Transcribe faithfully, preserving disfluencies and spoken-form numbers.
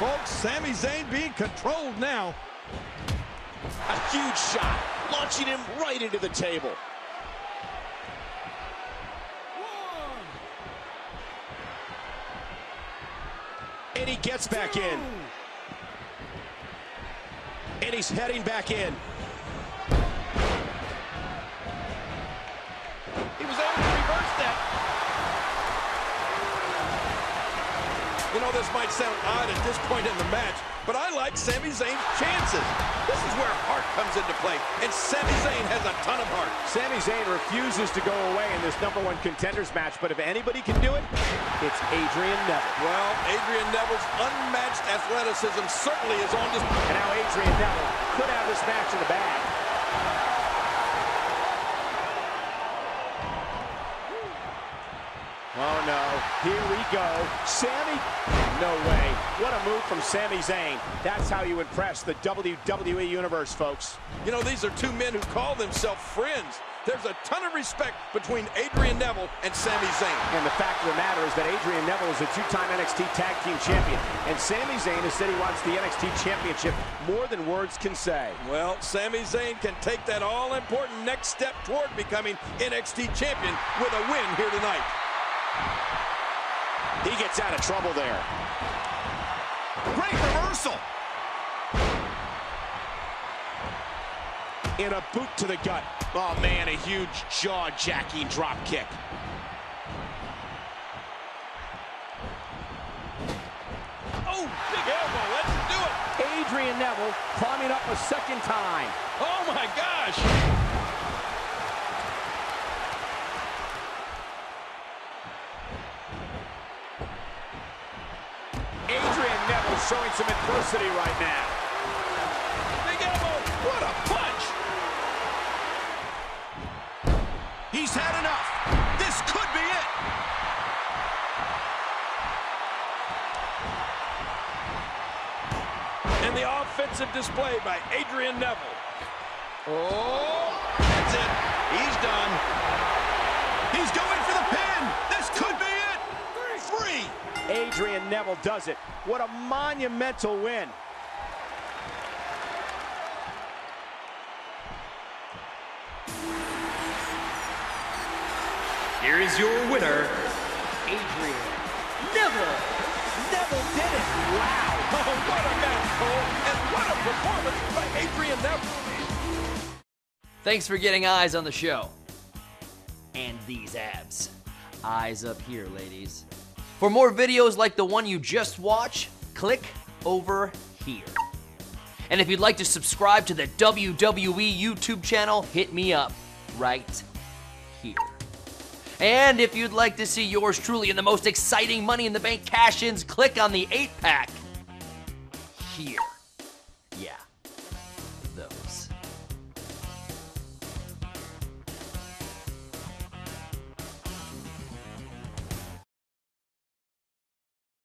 folks. Sami Zayn being controlled now. A huge shot, launching him right into the table. One. And he gets back Two. in. And he's heading back in. He was able to reverse that. You know, this might sound odd at this point in the match, but I like Sami Zayn's chances. This is where heart comes into play, and Sami Zayn has a ton of heart. Sami Zayn refuses to go away in this number one contenders match, but if anybody can do it, it's Adrian Neville. Well, Adrian Neville's unmatched athleticism certainly is on display. And now Adrian Neville could have this match in the bag. Oh no, here we go. Sami, no way. What a move from Sami Zayn. That's how you impress the W W E Universe, folks. You know, these are two men who call themselves friends. There's a ton of respect between Adrian Neville and Sami Zayn. And the fact of the matter is that Adrian Neville is a two-time N X T Tag Team Champion. And Sami Zayn has said he wants the N X T Championship more than words can say. Well, Sami Zayn can take that all-important next step toward becoming N X T Champion with a win here tonight. He gets out of trouble there. Great reversal. And a boot to the gut. Oh, man, a huge jaw-jacking drop kick. Oh, big elbow. Let's do it. Adrian Neville climbing up a second time. Oh, my gosh. Adrian Neville showing some adversity right now. Big elbow, what a punch! He's had enough. This could be it. And the offensive display by Adrian Neville. Oh, that's it. He's done. He's going for the pin. This could be it. Three. Adrian Neville does it. What a monumental win. Here is your winner, Adrian Neville. Neville did it. Wow. Oh, what a match, Cole, and what a performance by Adrian Neville. Thanks for getting eyes on the show. And these abs. Eyes up here, ladies. For more videos like the one you just watched, click over here. And if you'd like to subscribe to the W W E YouTube channel, hit me up right here. And if you'd like to see yours truly in the most exciting Money in the Bank cash-ins, click on the eight pack here.